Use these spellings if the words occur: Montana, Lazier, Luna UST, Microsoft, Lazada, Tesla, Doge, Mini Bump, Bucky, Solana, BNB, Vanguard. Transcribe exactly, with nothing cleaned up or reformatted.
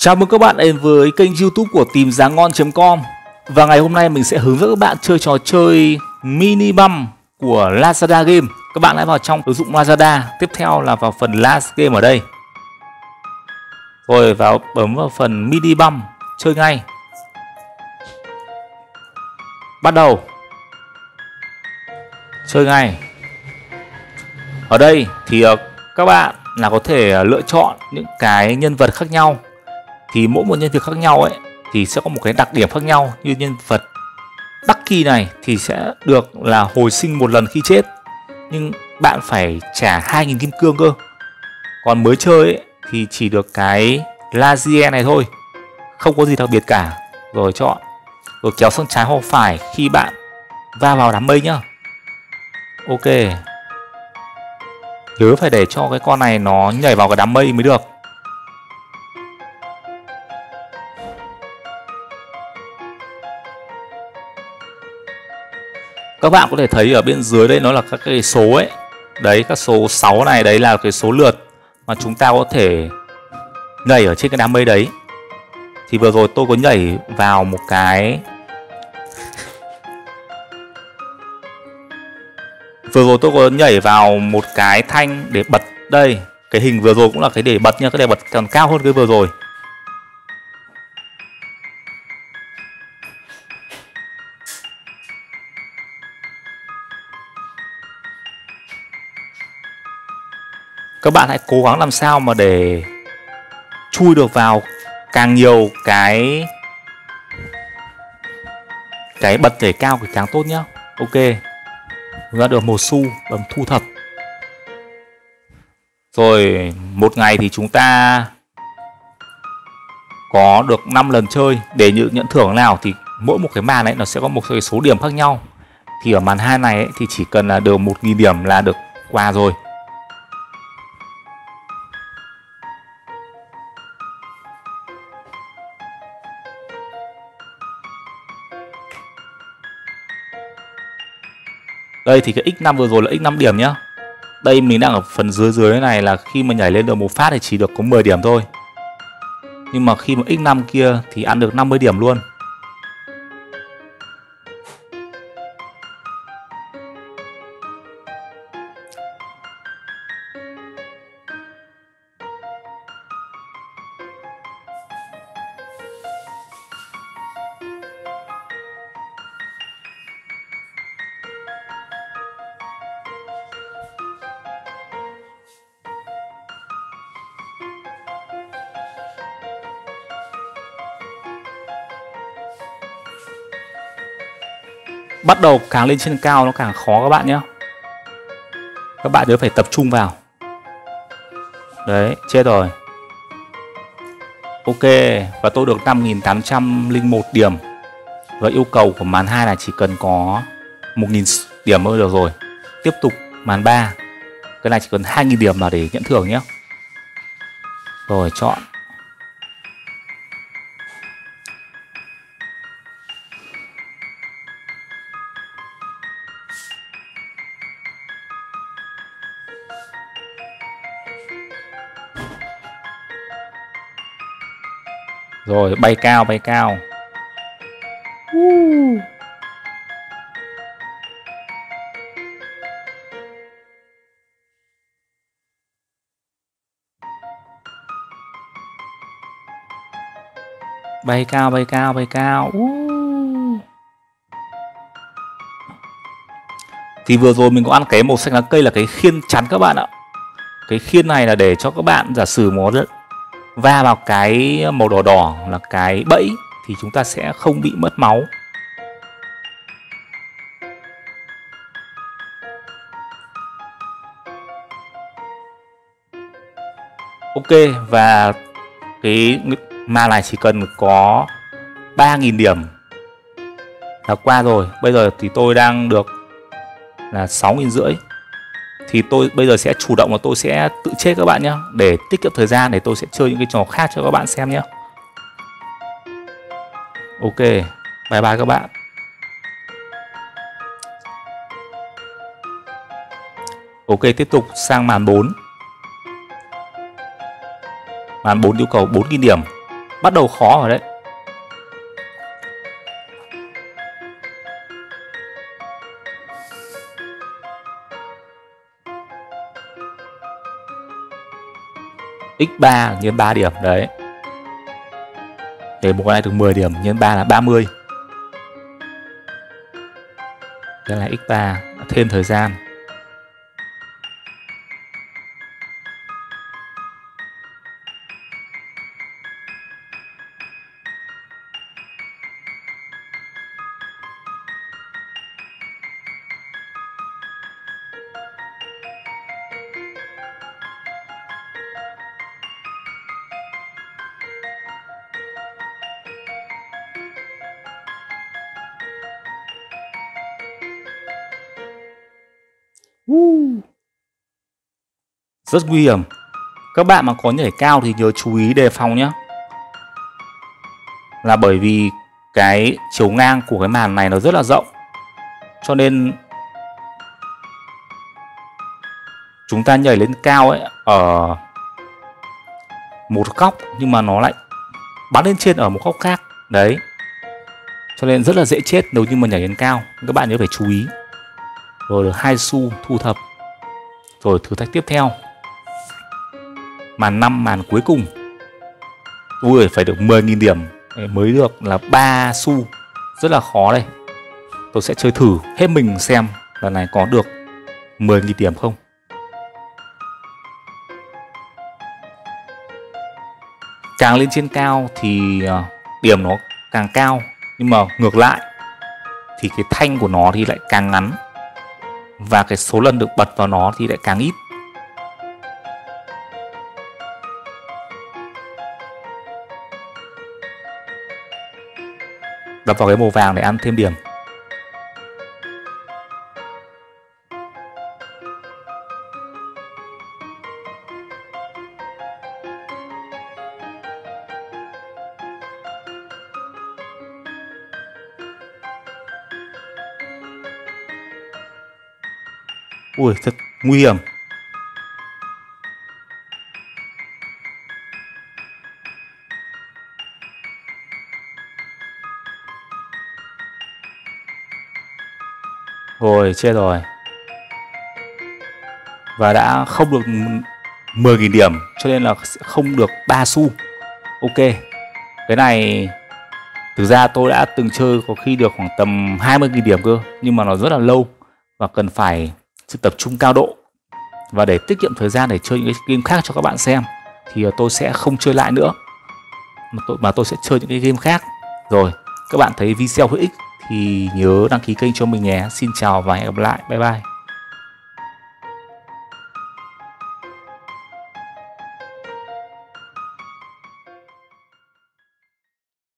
Chào mừng các bạn đến với kênh YouTube của tim giang ngon chấm com. Và ngày hôm nay mình sẽ hướng dẫn các bạn chơi trò chơi Mini Bump của Lazada Game. Các bạn hãy vào trong ứng dụng Lazada, tiếp theo là vào phần Last Game ở đây. Rồi vào bấm vào phần Mini Bump, chơi ngay. Bắt đầu. Chơi ngay. Ở đây thì các bạn là có thể lựa chọn những cái nhân vật khác nhau. Thì mỗi một nhân vật khác nhau ấy thì sẽ có một cái đặc điểm khác nhau. Như nhân vật Bucky này thì sẽ được là hồi sinh một lần khi chết, nhưng bạn phải trả hai nghìn kim cương cơ. Còn mới chơi ấy, thì chỉ được cái Lazier này thôi, không có gì đặc biệt cả. Rồi chọn. Rồi kéo sang trái hoặc phải khi bạn va vào đám mây nhá. Ok. Nhớ phải để cho cái con này nó nhảy vào cái đám mây mới được. Các bạn có thể thấy ở bên dưới đây nó là các cái số ấy. Đấy, các số sáu này, đấy là cái số lượt mà chúng ta có thể nhảy ở trên cái đám mây đấy. Thì vừa rồi tôi có nhảy vào một cái Vừa rồi tôi có nhảy vào một cái thanh để bật đây. Cái hình vừa rồi cũng là cái để bật nha. Cái để bật còn cao hơn cái vừa rồi. Các bạn hãy cố gắng làm sao mà để chui được vào càng nhiều cái cái bật để cao thì càng tốt nhá. Ok, ra được một xu, bấm thu thập. Rồi một ngày thì chúng ta có được năm lần chơi. Để nhận thưởng nào thì mỗi một cái màn ấy nó sẽ có một cái số điểm khác nhau. Thì ở màn hai này ấy, thì chỉ cần là được một nghìn điểm là được quà rồi. Đây thì cái nhân năm vừa rồi là nhân năm điểm nhá. Đây mình đang ở phần dưới dưới này là khi mà nhảy lên được một phát thì chỉ được có mười điểm thôi. Nhưng mà khi mà nhân năm kia thì ăn được năm mươi điểm luôn. Bắt đầu càng lên trên cao nó càng khó các bạn nhé. Các bạn nhớ phải tập trung vào. Đấy, chết rồi. Ok, và tôi được năm nghìn tám trăm lẻ một điểm. Và yêu cầu của màn hai là chỉ cần có một nghìn điểm mới được rồi. Tiếp tục màn ba. Cái này chỉ cần hai nghìn điểm là để nhận thưởng nhé. Rồi, chọn. Rồi bay cao, bay cao. Uh. Bay cao, bay cao, bay cao. Uh. Thì vừa rồi mình có ăn cái màu xanh lá cây là cái khiên chắn các bạn ạ. Cái khiên này là để cho các bạn giả sử món va vào cái màu đỏ đỏ là cái bẫy thì chúng ta sẽ không bị mất máu. Ok, và cái ma này chỉ cần có ba nghìn điểm là qua rồi. Bây giờ thì tôi đang được là sáu nghìn rưỡi. Thì tôi bây giờ sẽ chủ động là tôi sẽ tự chết các bạn nhé. Để tiết kiệm thời gian để tôi sẽ chơi những cái trò khác cho các bạn xem nhé. Ok, bye bye các bạn. Ok, tiếp tục sang màn bốn. Màn bốn yêu cầu bốn nghìn điểm. bắt đầu khó rồi đấy. X ba nhân ba điểm đấy. Để một con này từ mười điểm nhân ba là ba mươi. Đây là x ba, thêm thời gian. Rất nguy hiểm. Các bạn mà có nhảy cao thì nhớ chú ý đề phòng nhé. Là bởi vì cái chiều ngang của cái màn này nó rất là rộng, cho nên chúng ta nhảy lên cao ấy ở một góc, nhưng mà nó lại bắn lên trên ở một góc khác. Đấy, cho nên rất là dễ chết nếu như mà nhảy lên cao. Các bạn nhớ phải chú ý. Rồi được hai xu thu thập. Rồi thử thách tiếp theo. Màn năm, màn cuối cùng. Ui, phải được mười nghìn điểm mới được là ba xu. Rất là khó đây. Tôi sẽ chơi thử hết mình xem lần này có được mười nghìn điểm không. Càng lên trên cao thì điểm nó càng cao, nhưng mà ngược lại thì cái thanh của nó thì lại càng ngắn, và cái số lần được bật vào nó thì lại càng ít. Đập vào cái màu vàng để ăn thêm điểm. Ui, thật nguy hiểm. Rồi, chết rồi. Và đã không được mười nghìn điểm, cho nên là không được ba xu. Ok. Cái này thực ra tôi đã từng chơi có khi được khoảng tầm hai mươi nghìn điểm cơ, nhưng mà nó rất là lâu và cần phải sự tập trung cao độ. Và để tiết kiệm thời gian để chơi những cái game khác cho các bạn xem thì tôi sẽ không chơi lại nữa, mà tôi, mà tôi sẽ chơi những cái game khác. Rồi, các bạn thấy video hữu ích thì nhớ đăng ký kênh cho mình nhé. Xin chào và hẹn gặp lại. Bye bye.